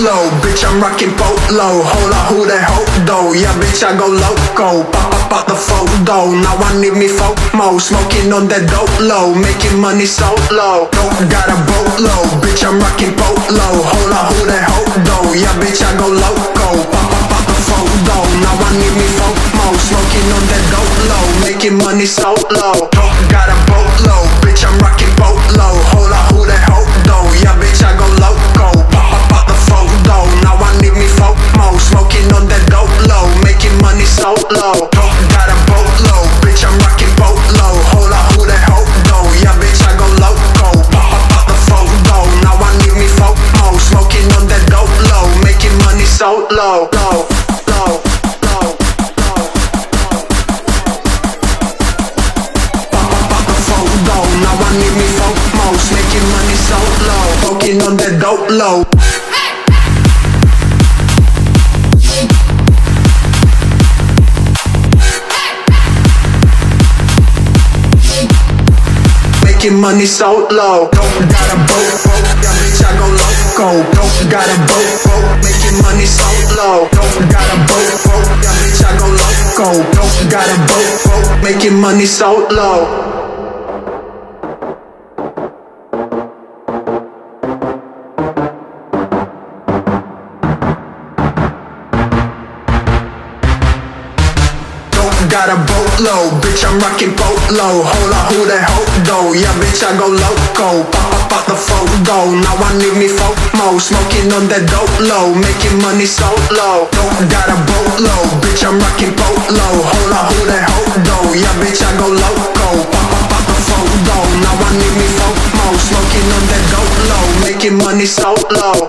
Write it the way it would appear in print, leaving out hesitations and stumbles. low, bitch, I'm rocking polo. Hold up, who they hope though? Yeah, bitch, I go loco. Pop up out the photo. Now I need me FOMO. Smoking on that dope low, making money so low. Don't got a boat low, bitch, I'm rocking polo. Hold up, who they hope though? Yeah, bitch, I go loco. Pop up out the photo. Now I need me FOMO. Smoking on that dope low, making money so low. Don't got a boat low, bitch, I'm rocking polo. Hold up, who they hope though? Yeah, bitch, I go loco. Pop up out the photo. Now I need me FOMO. Smoking on that dope low, making money so low. Don't got a boat low, bitch, I'm rocking polo. Hold up, who they hope though? Yeah, bitch, I go loco. Pop up out the photo. Now I need me FOMO. Smoking on that dope low, making money so low. Making money so low, poking on the dope low. Making money so low. Don't got a boat, yeah, bitch, I go loco. Don't got a boat, making money so low. Don't got a boat, yeah, bitch, I go loco. Don't got a boat, making money so low. Got a boat low, bitch, I'm rocking polo. Hold up, who they hope though? Yeah, bitch, I go loco. Pop up out the photo. Now I need me FOMO. Smoking on that dope low, making money so low. Don't got a boat low, bitch, I'm rocking polo. Hold up, who they hope though? Yeah, bitch, I go loco. Pop up out the photo. Now I need me FOMO. Smoking on that dope low, making money so low.